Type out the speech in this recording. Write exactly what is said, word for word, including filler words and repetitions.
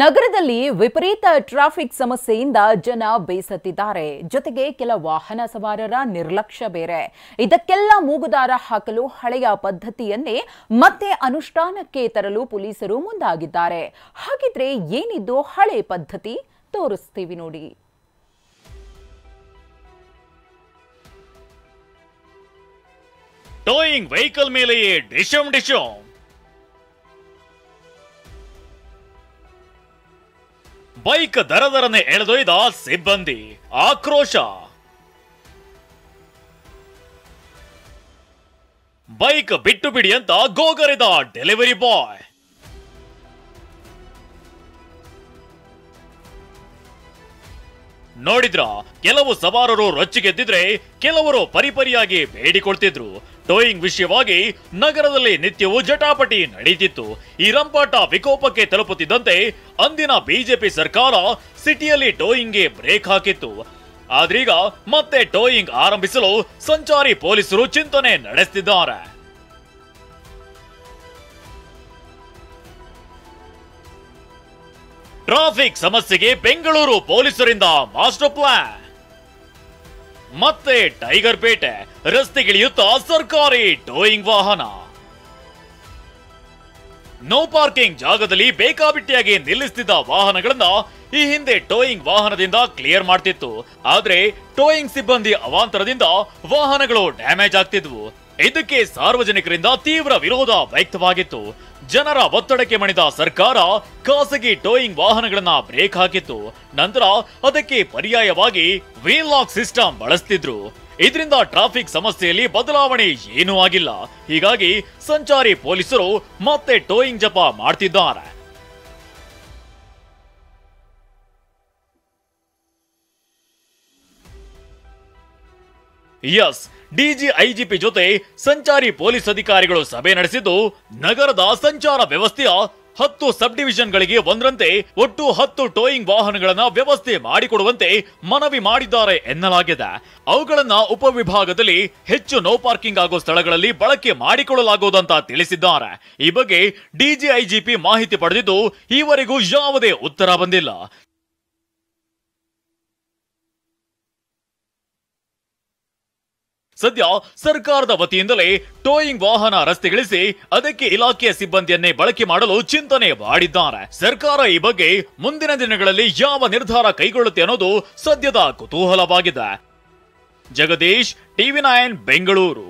ನಗರದಲ್ಲಿ ವಿಪರೀತ ಟ್ರಾಫಿಕ್ ಸಮಸ್ಯೆಯಿಂದ ಜನ ಬೇಸತ್ತಿದ್ದಾರೆ. ಜೊತೆಗೆ ಕೆಲ ವಾಹನ ಸವಾರರ ನಿರ್ಲಕ್ಷ್ಯ ಬೇರೆ. ಇದಕ್ಕೆಲ್ಲ ಮೂಗುದಾರ ಹಾಕಲು ಹಳೆಯ ಪದ್ಧತಿಯನ್ನೇ ಮತ್ತೆ ಅನುಷ್ಠಾನಕ್ಕೆ ತರಲು ಪೊಲೀಸರು ಮುಂದಾಗಿದ್ದಾರೆ. ಹಾಗಿದ್ರೆ ಏನಿದ್ದು ಹಳೆ ಪದ್ಧತಿ, ತೋರಿಸ್ತೀವಿ ನೋಡಿ. ಟೋಯಿಂಗ್ ವೆಹಿಕಲ್ ಮೇಲೆಯೇ ಡಿಶಮ್ ಡಿಶಮ್. ಬೈಕ್ ದರದರನೆ ಎಳೆದೊಯ್ದ ಸಿಬ್ಬಂದಿ ಆಕ್ರೋಶ. ಬೈಕ್ ಬಿಟ್ಟು ಬಿಡಿ ಅಂತ ಗೋಗರಿದ ಡೆಲಿವರಿ ಬಾಯ್. ನೋಡಿದ್ರ, ಕೆಲವು ಸವಾರರು ರೊಚ್ಚಿಗೆದ್ದಿದ್ರೆ ಕೆಲವರು ಪರಿಪರಿಯಾಗಿ ಬೇಡಿಕೊಳ್ತಿದ್ರು. ಟೋಯಿಂಗ್ ವಿಷಯವಾಗಿ ನಗರದಲ್ಲಿ ನಿತ್ಯವೂ ಜಟಾಪಟಿ ನಡೆಯುತ್ತಿತ್ತು. ಈ ರಂಪಾಟ ವಿಕೋಪಕ್ಕೆ ತಲುಪುತ್ತಿದ್ದಂತೆ ಅಂದಿನ ಬಿಜೆಪಿ ಸರ್ಕಾರ ಸಿಟಿಯಲ್ಲಿ ಟೋಯಿಂಗ್ಗೆ ಬ್ರೇಕ್ ಹಾಕಿತ್ತು. ಆದ್ರೀಗ ಮತ್ತೆ ಟೋಯಿಂಗ್ ಆರಂಭಿಸಲು ಸಂಚಾರಿ ಪೊಲೀಸರು ಚಿಂತನೆ ನಡೆಸುತ್ತಿದ್ದಾರೆ. ಟ್ರಾಫಿಕ್ ಸಮಸ್ಯೆಗೆ ಬೆಂಗಳೂರು ಪೊಲೀಸರಿಂದ ಮಾಸ್ಟರ್ ಪ್ಲಾನ್. ಮತ್ತೆ ಟೈಗರ್ ಪೇಟೆ ರಸ್ತೆಗಿಳಿಯುತ್ತ ಸರ್ಕಾರಿ ಟೋಯಿಂಗ್ ವಾಹನ. ನೋ ಪಾರ್ಕಿಂಗ್ ಜಾಗದಲ್ಲಿ ಬೇಕಾಬಿಟ್ಟಿಯಾಗಿ ನಿಲ್ಲಿಸುತ್ತಿದ್ದ ವಾಹನಗಳನ್ನ ಈ ಹಿಂದೆ ಟೋಯಿಂಗ್ ವಾಹನದಿಂದ ಕ್ಲಿಯರ್ ಮಾಡ್ತಿತ್ತು. ಆದ್ರೆ ಟೋಯಿಂಗ್ ಸಿಬ್ಬಂದಿ ಅವಾಂತರದಿಂದ ವಾಹನಗಳು ಡ್ಯಾಮೇಜ್ ಆಗ್ತಿದ್ವು. ಇದಕ್ಕೆ ಸಾರ್ವಜನಿಕರಿಂದ ತೀವ್ರ ವಿರೋಧ ವ್ಯಕ್ತವಾಗಿತ್ತು. ಜನರ ಒತ್ತಡಕ್ಕೆ ಮಣಿದ ಸರ್ಕಾರ ಖಾಸಗಿ ಟೋಯಿಂಗ್ ವಾಹನಗಳನ್ನ ಬ್ರೇಕ್ ಹಾಕಿತ್ತು. ನಂತರ ಅದಕ್ಕೆ ಪರ್ಯಾಯವಾಗಿ ವೀಲ್ ಲಾಕ್ ಸಿಸ್ಟಮ್ ಬಳಸ್ತಿದ್ರು. ಇದರಿಂದ ಟ್ರಾಫಿಕ್ ಸಮಸ್ಯೆಯಲ್ಲಿ ಬದಲಾವಣೆ ಏನೂ ಆಗಿಲ್ಲ. ಹೀಗಾಗಿ ಸಂಚಾರಿ ಪೊಲೀಸರು ಮತ್ತೆ ಟೋಯಿಂಗ್ ಜಪ ಮಾಡ್ತಿದ್ದಾರೆ. ಎಸ್, ಡಿಜಿ ಐಜಿಪಿ ಜೊತೆ ಸಂಚಾರಿ ಪೊಲೀಸ್ ಅಧಿಕಾರಿಗಳು ಸಭೆ ನಡೆಸಿದ್ದು, ನಗರದ ಸಂಚಾರ ವ್ಯವಸ್ಥೆಯ ಹತ್ತು ಸಬ್ ಡಿವಿಷನ್ಗಳಿಗೆ ಒಂದರಂತೆ ಒಟ್ಟು ಹತ್ತು ಟೋಯಿಂಗ್ ವಾಹನಗಳನ್ನ ವ್ಯವಸ್ಥೆ ಮಾಡಿಕೊಡುವಂತೆ ಮನವಿ ಮಾಡಿದ್ದಾರೆ ಎನ್ನಲಾಗಿದೆ. ಅವುಗಳನ್ನ ಉಪವಿಭಾಗದಲ್ಲಿ ಹೆಚ್ಚು ನೋ ಪಾರ್ಕಿಂಗ್ ಆಗೋ ಸ್ಥಳಗಳಲ್ಲಿ ಬಳಕೆ ಮಾಡಿಕೊಳ್ಳಲಾಗುವುದಂತ ತಿಳಿಸಿದ್ದಾರೆ. ಈ ಬಗ್ಗೆ ಡಿಜಿ ಐಜಿಪಿ ಮಾಹಿತಿ ಪಡೆದಿದ್ದು, ಈವರೆಗೂ ಯಾವುದೇ ಉತ್ತರ ಬಂದಿಲ್ಲ. ಸದ್ಯ ಸರ್ಕಾರದ ವತಿಯಿಂದಲೇ ಟೋಯಿಂಗ್ ವಾಹನ ರಸ್ತೆಗಿಳಿಸಿ ಅದಕ್ಕೆ ಇಲಾಖೆಯ ಸಿಬ್ಬಂದಿಯನ್ನೇ ಬಳಕೆ ಮಾಡಲು ಚಿಂತನೆ ಮಾಡಿದ್ದಾರೆ. ಸರ್ಕಾರ ಈ ಬಗ್ಗೆ ಮುಂದಿನ ದಿನಗಳಲ್ಲಿ ಯಾವ ನಿರ್ಧಾರ ಕೈಗೊಳ್ಳುತ್ತೆ ಅನ್ನೋದು ಸದ್ಯದ ಕುತೂಹಲವಾಗಿದೆ. Jagadish, TV nine, Bengaluru.